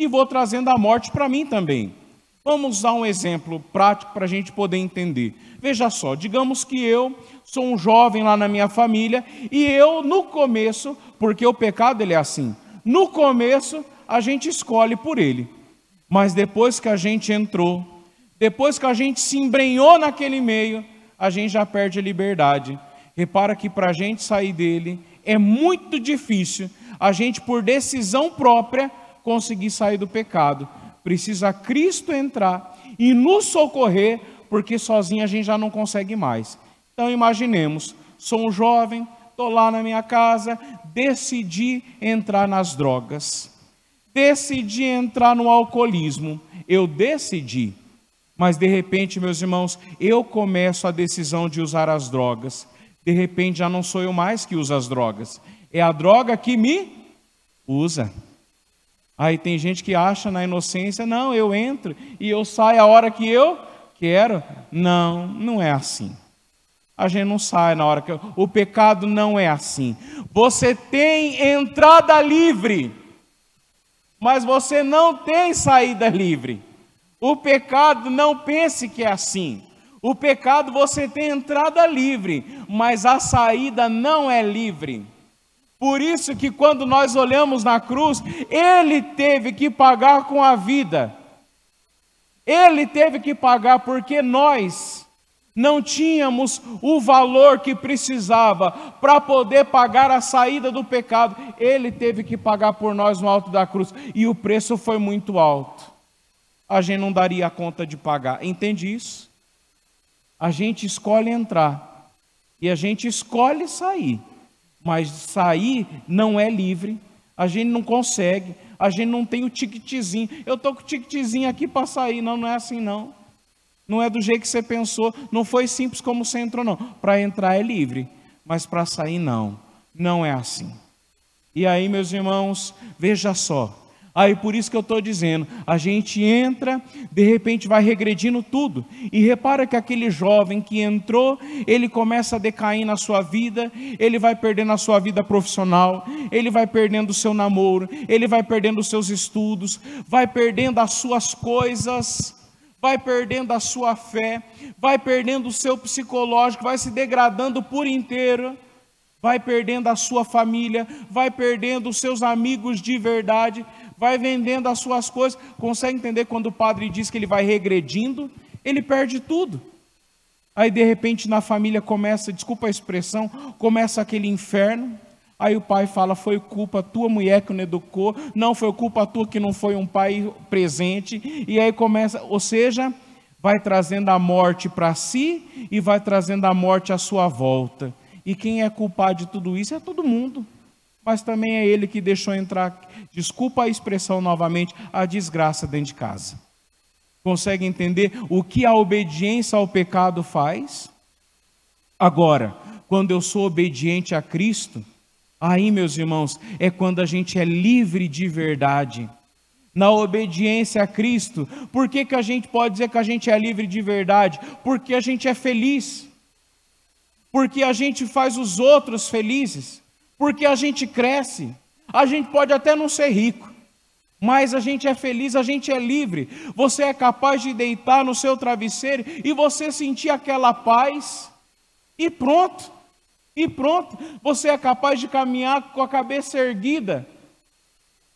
e vou trazendo a morte para mim também. Vamos dar um exemplo prático para a gente poder entender. Veja só, digamos que eu sou um jovem lá na minha família e eu no começo, porque o pecado ele é assim, no começo a gente escolhe por ele, mas depois que a gente entrou, depois que a gente se embrenhou naquele meio, a gente já perde a liberdade. Repara que para a gente sair dele é muito difícil, a gente por decisão própria conseguir sair do pecado. Precisa Cristo entrar e nos socorrer, porque sozinho a gente já não consegue mais. Então imaginemos, sou um jovem, estou lá na minha casa, decidi entrar nas drogas, decidi entrar no alcoolismo, eu decidi, mas de repente, meus irmãos, eu começo a decisão de usar as drogas, de repente já não sou eu mais que uso as drogas, é a droga que me usa. Aí tem gente que acha na inocência, não, eu entro e eu saio a hora que eu quero. Não, não é assim. A gente não sai na hora que... O pecado não é assim. Você tem entrada livre, mas você não tem saída livre. O pecado, não pense que é assim. O pecado você tem entrada livre, mas a saída não é livre. Por isso que quando nós olhamos na cruz, ele teve que pagar com a vida. Ele teve que pagar porque nós não tínhamos o valor que precisava para poder pagar a saída do pecado. Ele teve que pagar por nós no alto da cruz e o preço foi muito alto. A gente não daria conta de pagar. Entende isso? A gente escolhe entrar e a gente escolhe sair. Mas sair não é livre, a gente não consegue, a gente não tem o tiquetezinho. Eu estou com o tiquetezinho aqui para sair. Não, não é assim não. Não é do jeito que você pensou, não foi simples como você entrou não. Para entrar é livre, mas para sair não, não é assim. E aí, meus irmãos, veja só. Aí por isso que eu estou dizendo, a gente entra, de repente vai regredindo tudo, e repara que aquele jovem que entrou, ele começa a decair na sua vida, ele vai perdendo a sua vida profissional, ele vai perdendo o seu namoro, ele vai perdendo os seus estudos, vai perdendo as suas coisas, vai perdendo a sua fé, vai perdendo o seu psicológico, vai se degradando por inteiro, vai perdendo a sua família, vai perdendo os seus amigos de verdade, vai vendendo as suas coisas. Consegue entender quando o padre diz que ele vai regredindo? Ele perde tudo. Aí de repente na família começa, desculpa a expressão, começa aquele inferno. Aí o pai fala, foi culpa tua mulher que não educou, não foi culpa tua que não foi um pai presente. E aí começa, ou seja, vai trazendo a morte para si e vai trazendo a morte à sua volta. E quem é culpado de tudo isso é todo mundo, mas também é ele que deixou entrar, desculpa a expressão novamente, a desgraça dentro de casa. Consegue entender o que a obediência ao pecado faz? Agora, quando eu sou obediente a Cristo, aí, meus irmãos, é quando a gente é livre de verdade. Na obediência a Cristo, por que que a gente pode dizer que a gente é livre de verdade? Porque a gente é feliz, porque a gente faz os outros felizes, porque a gente cresce, a gente pode até não ser rico, mas a gente é feliz, a gente é livre. Você é capaz de deitar no seu travesseiro e você sentir aquela paz e pronto, Você é capaz de caminhar com a cabeça erguida.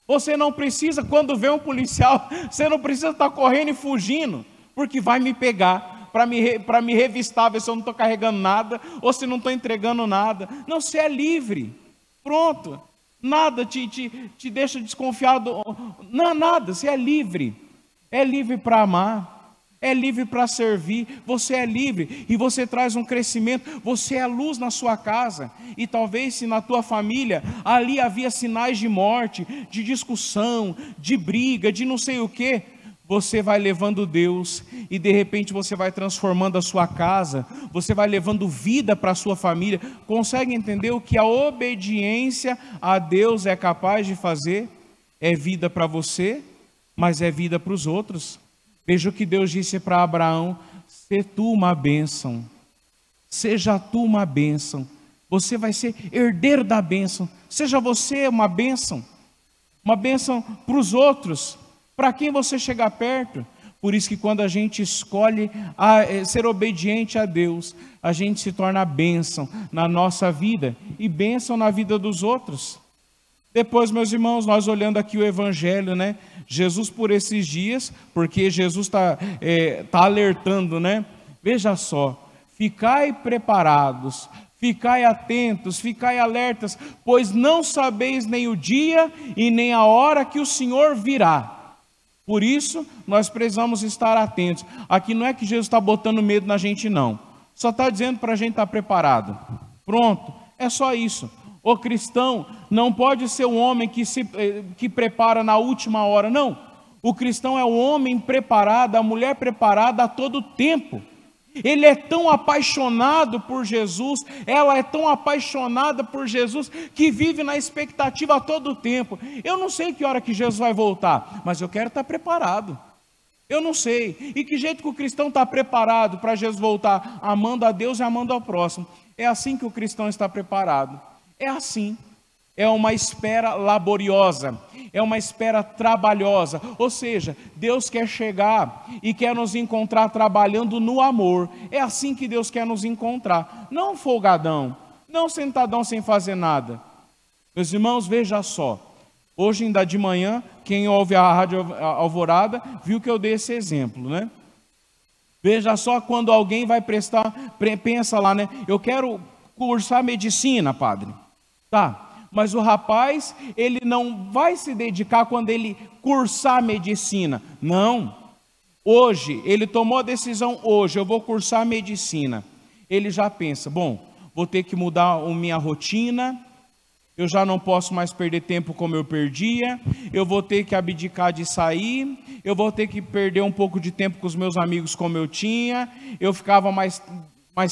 Você não precisa, quando vê um policial, você não precisa estar correndo e fugindo, porque vai me pegar. Para me revistar, ver se eu não estou carregando nada, ou se não estou entregando nada. Não, você é livre, pronto, nada te deixa desconfiado, não, nada, você é livre para amar, é livre para servir, você é livre, e você traz um crescimento, você é luz na sua casa, e talvez se na tua família, ali havia sinais de morte, de discussão, de briga, de não sei o quê, você vai levando Deus e de repente você vai transformando a sua casa, você vai levando vida para a sua família. Consegue entender o que a obediência a Deus é capaz de fazer? É vida para você, mas é vida para os outros. Veja o que Deus disse para Abraão, seja tu uma bênção, você vai ser herdeiro da bênção, seja você uma bênção para os outros. Para quem você chegar perto? Por isso que quando a gente escolhe ser obediente a Deus, a gente se torna bênção na nossa vida e bênção na vida dos outros. Depois, meus irmãos, nós olhando aqui o Evangelho, né? Jesus por esses dias, porque Jesus tá alertando, né? Veja só, ficai preparados, ficai atentos, ficai alertas, pois não sabeis nem o dia e nem a hora que o Senhor virá. Por isso, nós precisamos estar atentos. Aqui não é que Jesus está botando medo na gente, não. Só está dizendo para a gente estar preparado. Pronto, é só isso. O cristão não pode ser um homem que prepara na última hora, não. O cristão é o homem preparado, a mulher preparada a todo tempo. Ele é tão apaixonado por Jesus, ela é tão apaixonada por Jesus, que vive na expectativa a todo tempo. Eu não sei que hora que Jesus vai voltar, mas eu quero estar preparado. Eu não sei. E que jeito que o cristão está preparado para Jesus voltar? Amando a Deus e amando ao próximo. É assim que o cristão está preparado. É assim, é uma espera laboriosa, é uma espera trabalhosa, ou seja, Deus quer chegar e quer nos encontrar trabalhando no amor, é assim que Deus quer nos encontrar, não folgadão, não sentadão sem fazer nada. Meus irmãos, veja só, hoje ainda de manhã, quem ouve a Rádio Alvorada, viu que eu dei esse exemplo, né? Veja só quando alguém vai pensa lá, né? Eu quero cursar medicina, padre. Tá, mas o rapaz, ele não vai se dedicar quando ele cursar medicina, não. Hoje, ele tomou a decisão hoje, eu vou cursar medicina. Ele já pensa, bom, vou ter que mudar a minha rotina, eu já não posso mais perder tempo como eu perdia, eu vou ter que abdicar de sair, eu vou ter que perder um pouco de tempo com os meus amigos como eu tinha, eu ficava mais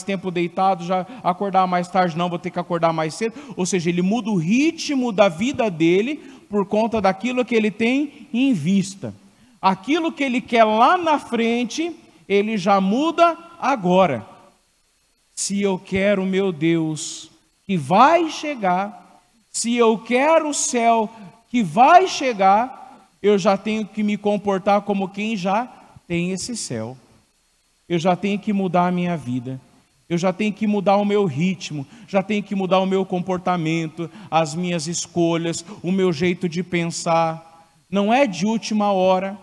tempo deitado, já acordar mais tarde, não, vou ter que acordar mais cedo, ou seja, ele muda o ritmo da vida dele, por conta daquilo que ele tem em vista, aquilo que ele quer lá na frente, ele já muda agora. Se eu quero meu Deus, que vai chegar, se eu quero o céu, que vai chegar, eu já tenho que me comportar como quem já tem esse céu, eu já tenho que mudar a minha vida, eu já tenho que mudar o meu ritmo, já tenho que mudar o meu comportamento, as minhas escolhas, o meu jeito de pensar. Não é de última hora,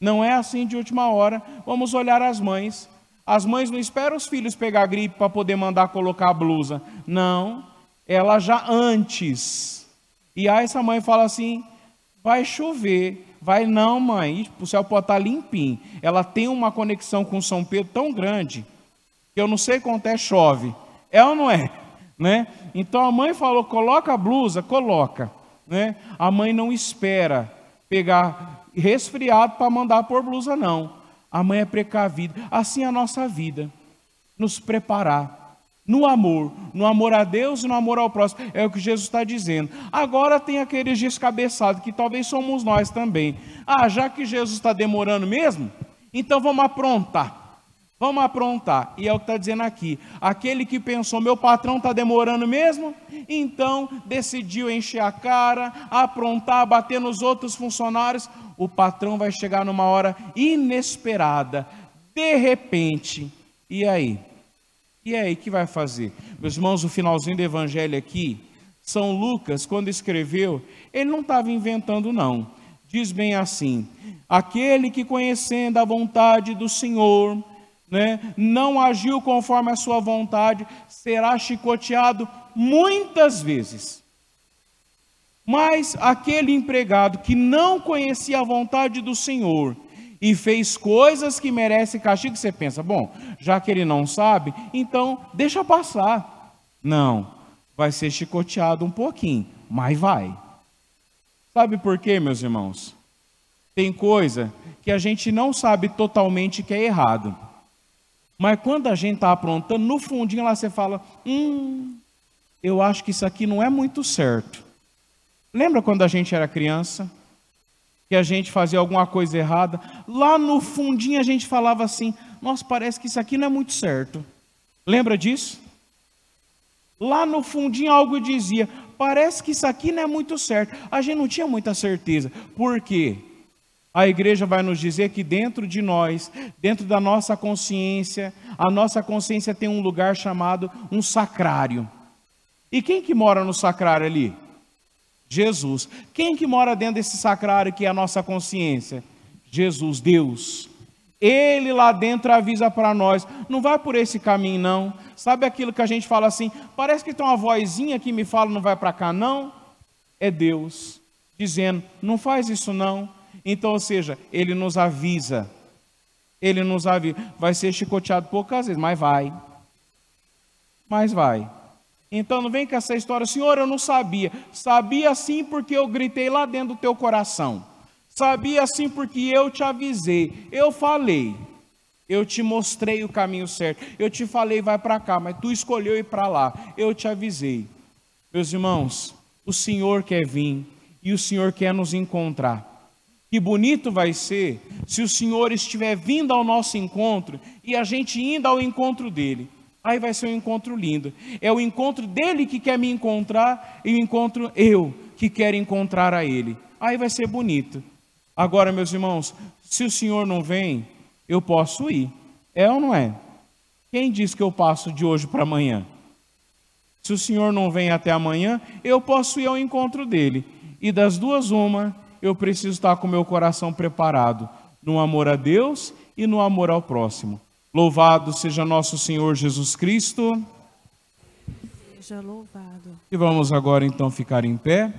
não é assim de última hora. Vamos olhar as mães. As mães não esperam os filhos pegar gripe para poder mandar colocar a blusa. Não, ela já antes. E aí essa mãe fala assim, vai chover. Vai não, mãe, o céu pode estar limpinho. Ela tem uma conexão com São Pedro tão grande, que eu não sei quanto é chove. É ou não é? Né? Então a mãe falou, coloca a blusa, coloca. Né? A mãe não espera pegar resfriado para mandar pôr blusa, não. A mãe é precavida. Assim é a nossa vida. Nos preparar. No amor a Deus e no amor ao próximo, é o que Jesus está dizendo. Agora tem aqueles descabeçados, que talvez somos nós também. Ah, já que Jesus está demorando mesmo, então vamos aprontar, vamos aprontar. E é o que está dizendo aqui, aquele que pensou, meu patrão está demorando mesmo, então decidiu encher a cara, aprontar, bater nos outros funcionários, o patrão vai chegar numa hora inesperada, de repente, e aí? E aí, o que vai fazer? Meus irmãos, o finalzinho do Evangelho aqui, São Lucas, quando escreveu, ele não estava inventando não, diz bem assim, aquele que conhecendo a vontade do Senhor, né, não agiu conforme a sua vontade, será chicoteado muitas vezes, mas aquele empregado que não conhecia a vontade do Senhor, e fez coisas que merecem castigo, você pensa, bom, já que ele não sabe, então deixa passar. Não, vai ser chicoteado um pouquinho, mas vai. Sabe por quê, meus irmãos? Tem coisa que a gente não sabe totalmente que é errado, mas quando a gente está aprontando, no fundinho lá você fala, eu acho que isso aqui não é muito certo. Lembra quando a gente era criança? Que a gente fazia alguma coisa errada, lá no fundinho a gente falava assim, nossa, parece que isso aqui não é muito certo. Lembra disso? Lá no fundinho algo dizia, parece que isso aqui não é muito certo. A gente não tinha muita certeza. Por quê? A igreja vai nos dizer que dentro de nós, dentro da nossa consciência, a nossa consciência tem um lugar chamado um sacrário. E quem que mora no sacrário ali? Jesus. Quem que mora dentro desse sacrário que é a nossa consciência? Jesus, Deus. Ele lá dentro avisa para nós, não vai por esse caminho não. Sabe aquilo que a gente fala assim, parece que tem uma vozinha que me fala, não vai para cá não? É Deus dizendo, não faz isso não. Então, ou seja, ele nos avisa. Ele nos avisa. Vai ser chicoteado poucas vezes, mas vai. Mas vai. Então não vem com essa história, Senhor, eu não sabia. Sabia sim porque eu gritei lá dentro do teu coração. Sabia sim porque eu te avisei. Eu falei. Eu te mostrei o caminho certo. Eu te falei, vai para cá, mas tu escolheu ir para lá. Eu te avisei. Meus irmãos, o Senhor quer vir e o Senhor quer nos encontrar. Que bonito vai ser se o Senhor estiver vindo ao nosso encontro e a gente indo ao encontro dele. Aí vai ser um encontro lindo. É o encontro dele que quer me encontrar e o encontro eu que quero encontrar a ele. Aí vai ser bonito. Agora, meus irmãos, se o Senhor não vem, eu posso ir. É ou não é? Quem diz que eu passo de hoje para amanhã? Se o Senhor não vem até amanhã, eu posso ir ao encontro dele. E das duas, uma... eu preciso estar com o meu coração preparado no amor a Deus e no amor ao próximo. Louvado seja nosso Senhor Jesus Cristo. Seja louvado. E vamos agora então ficar em pé.